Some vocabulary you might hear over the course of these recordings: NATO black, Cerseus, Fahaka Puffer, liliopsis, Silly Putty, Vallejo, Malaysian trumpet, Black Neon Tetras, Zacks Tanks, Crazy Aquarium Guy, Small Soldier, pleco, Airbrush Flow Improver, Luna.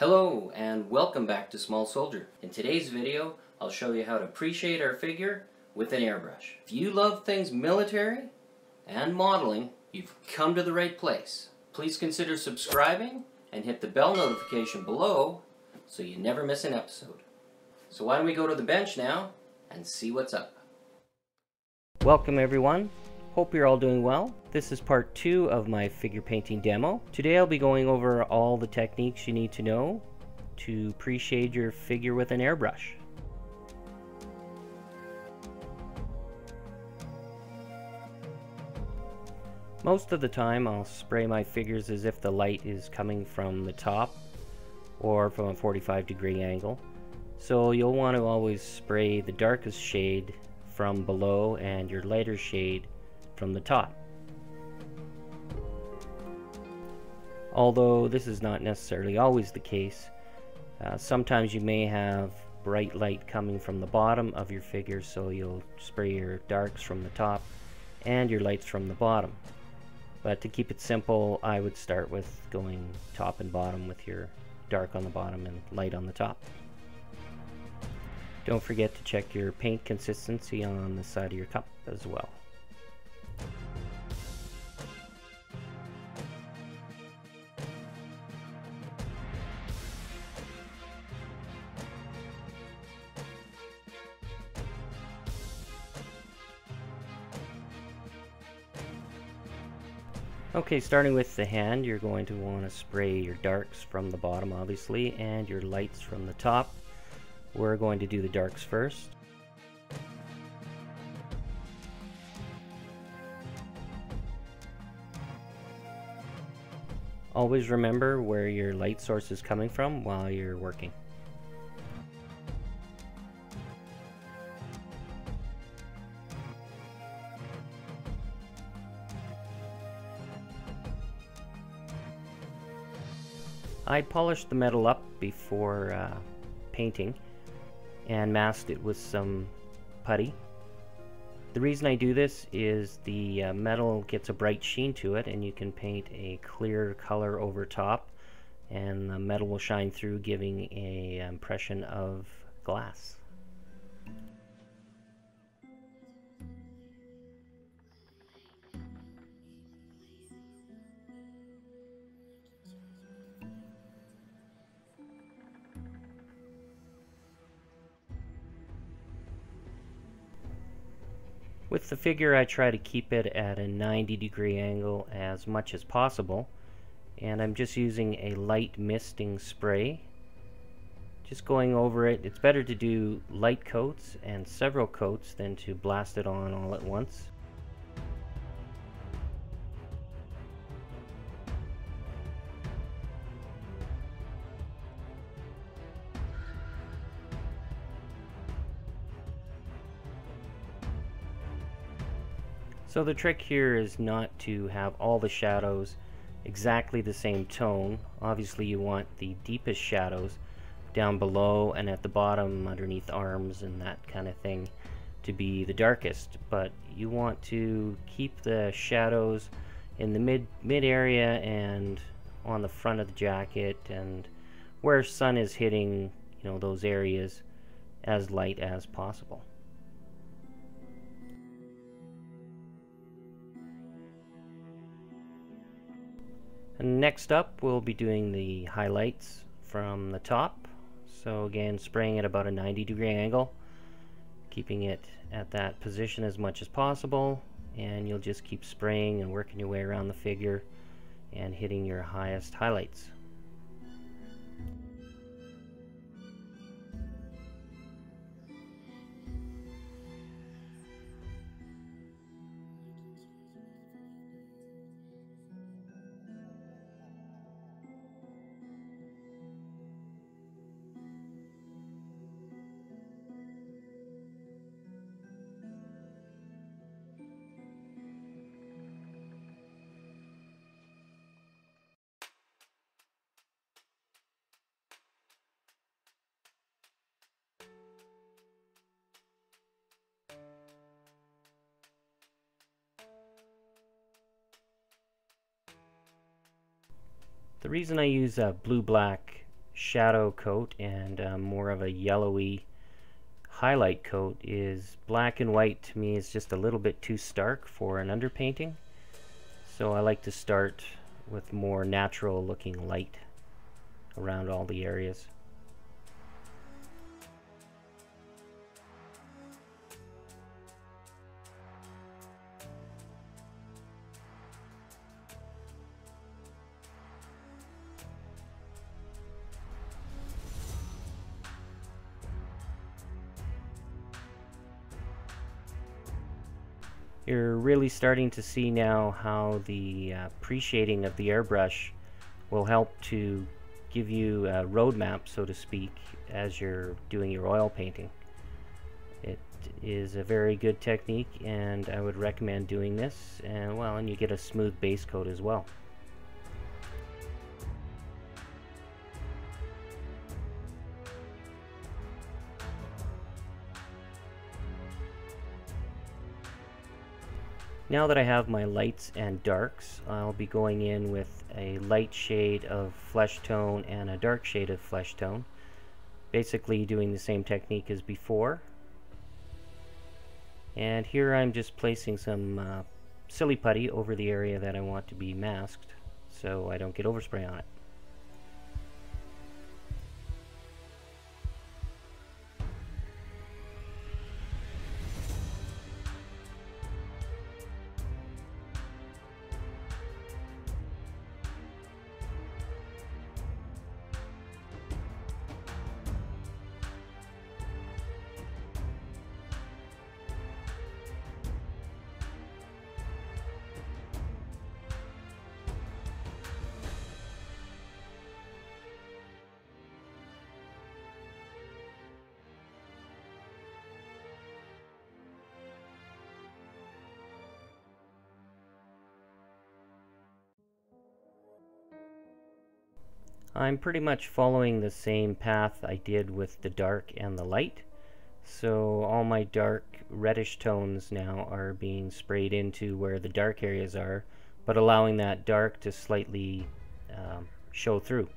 Hello and welcome back to Small Soldier. In today's video, I'll show you how to pre-shade our figure with an airbrush. If you love things military and modeling, you've come to the right place. Please consider subscribing and hit the bell notification below so you never miss an episode. So why don't we go to the bench now and see what's up. Welcome everyone. Hope you're all doing well. This is part 2 of my figure painting demo. Today I'll be going over all the techniques you need to know to pre-shade your figure with an airbrush. Most of the time I'll spray my figures as if the light is coming from the top or from a 45-degree angle. So you'll want to always spray the darkest shade from below and your lighter shade from the top. Although this is not necessarily always the case, sometimes you may have bright light coming from the bottom of your figure, so you'll spray your darks from the top and your lights from the bottom. But to keep it simple, I would start with going top and bottom with your dark on the bottom and light on the top. Don't forget to check your paint consistency on the side of your cup as well. Okay, starting with the hand, you're going to want to spray your darks from the bottom, obviously, and your lights from the top. We're going to do the darks first. Always remember where your light source is coming from while you're working. I polished the metal up before painting and masked it with some putty. The reason I do this is the metal gets a bright sheen to it, and you can paint a clear color over top and the metal will shine through, giving an impression of glass. With the figure, I try to keep it at a 90-degree angle as much as possible, and I'm just using a light misting spray, just going over it. It's better to do light coats and several coats than to blast it on all at once. So the trick here is not to have all the shadows exactly the same tone. Obviously you want the deepest shadows down below and at the bottom underneath arms and that kind of thing to be the darkest, but you want to keep the shadows in the mid area and on the front of the jacket and where sun is hitting, you know, those areas as light as possible. And next up, we'll be doing the highlights from the top. So again, spraying at about a 90-degree angle, keeping it at that position as much as possible, and you'll just keep spraying and working your way around the figure and hitting your highest highlights. The reason I use a blue-black shadow coat and more of a yellowy highlight coat is black and white. To me is just a little bit too stark for an underpainting, so I like to start with more natural looking light around all the areas. You're really starting to see now how the pre-shading of the airbrush will help to give you a roadmap, so to speak, as you're doing your oil painting. It is a very good technique, and I would recommend doing this, and well, and you get a smooth base coat as well. Now that I have my lights and darks, I'll be going in with a light shade of flesh tone and a dark shade of flesh tone. Basically doing the same technique as before. And here I'm just placing some Silly Putty over the area that I want to be masked so I don't get overspray on it. I'm pretty much following the same path I did with the dark and the light, so all my dark reddish tones now are being sprayed into where the dark areas are, but allowing that dark to slightly show through.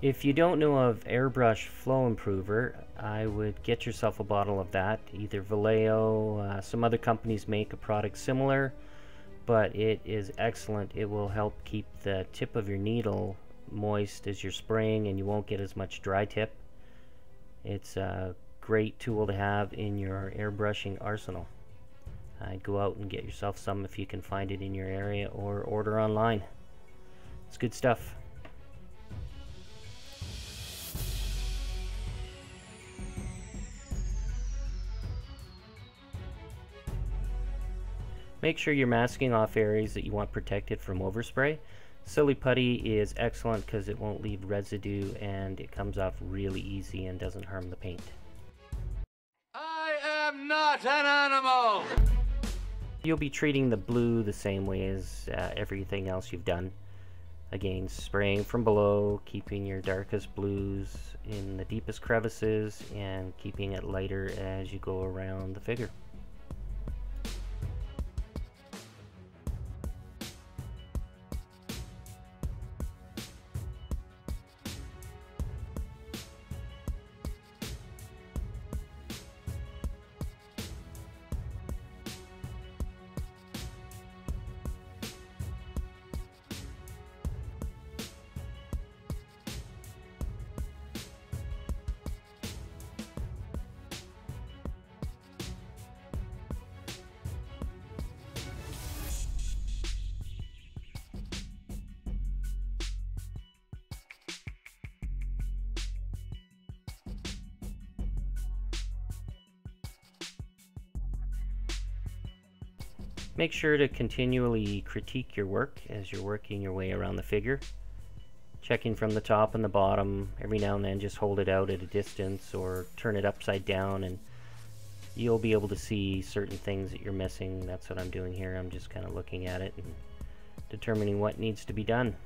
If you don't know of Airbrush Flow Improver, I would get yourself a bottle of that. Either Vallejo, some other companies make a product similar, but it is excellent. It will help keep the tip of your needle moist as you're spraying, and you won't get as much dry tip. It's a great tool to have in your airbrushing arsenal. I'd go out and get yourself some if you can find it in your area, or order online. It's good stuff. Make sure you're masking off areas that you want protected from overspray. Silly Putty is excellent because it won't leave residue and it comes off really easy and doesn't harm the paint. I am not an animal! You'll be treating the blue the same way as everything else you've done. Again, spraying from below, keeping your darkest blues in the deepest crevices and keeping it lighter as you go around the figure. Make sure to continually critique your work as you're working your way around the figure, checking from the top and the bottom. Every now and then just hold it out at a distance or turn it upside down and you'll be able to see certain things that you're missing. That's what I'm doing here. I'm just kind of looking at it and determining what needs to be done.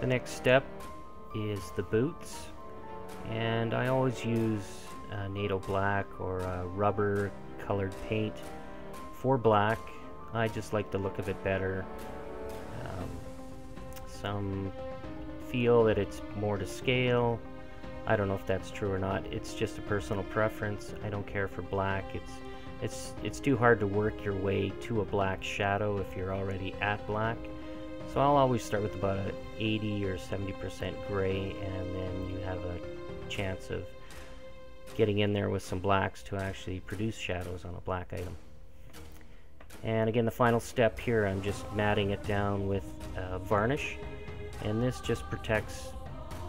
The next step is the boots, and I always use NATO black or rubber colored paint. For black, I just like the look of it better. Some feel that it's more to scale. I don't know if that's true or not. It's just a personal preference. I don't care for black. It's too hard to work your way to a black shadow if you're already at black. So I'll always start with about an 80 or 70% gray, and then you have a chance of getting in there with some blacks to actually produce shadows on a black item. And again, the final step here, I'm just matting it down with varnish, and this just protects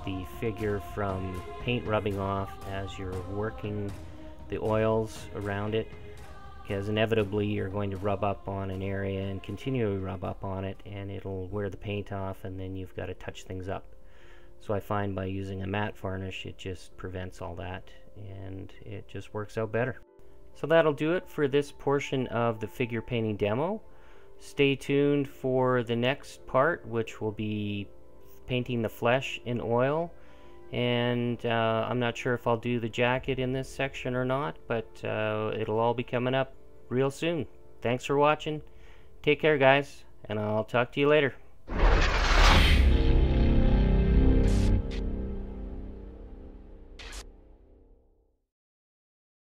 the figure from paint rubbing off as you're working the oils around it, because inevitably you're going to rub up on an area and continually rub up on it, and it'll wear the paint off, and then you've got to touch things up. So I find by using a matte varnish, it just prevents all that, and it just works out better. So that'll do it for this portion of the figure painting demo. Stay tuned for the next part, which will be painting the flesh in oil. And I'm not sure if I'll do the jacket in this section or not, but it'll all be coming up real soon. Thanks for watching. Take care, guys, and I'll talk to you later.